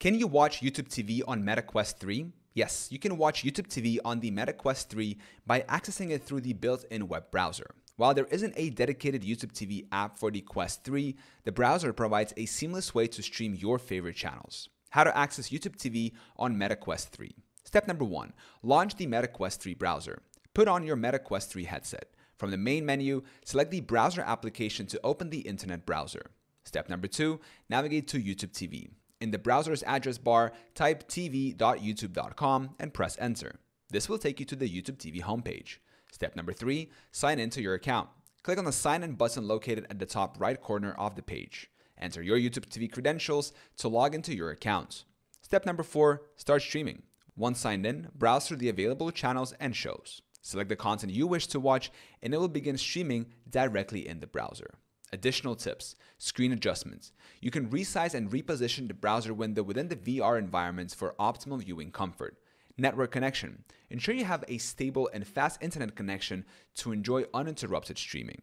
Can you watch YouTube TV on Meta Quest 3? Yes, you can watch YouTube TV on the Meta Quest 3 by accessing it through the built-in web browser. While there isn't a dedicated YouTube TV app for the Quest 3, the browser provides a seamless way to stream your favorite channels. How to access YouTube TV on Meta Quest 3. Step number 1, launch the Meta Quest 3 browser. Put on your Meta Quest 3 headset. From the main menu, select the browser application to open the internet browser. Step number 2, navigate to YouTube TV. In the browser's address bar, type tv.youtube.com and press enter. This will take you to the YouTube TV homepage. Step number 3, sign in to your account. Click on the sign in button located at the top right corner of the page. Enter your YouTube TV credentials to log into your account. Step number 4, start streaming. Once signed in, browse through the available channels and shows. Select the content you wish to watch and it will begin streaming directly in the browser. Additional tips, screen adjustments. You can resize and reposition the browser window within the VR environments for optimal viewing comfort. Network connection. Ensure you have a stable and fast internet connection to enjoy uninterrupted streaming.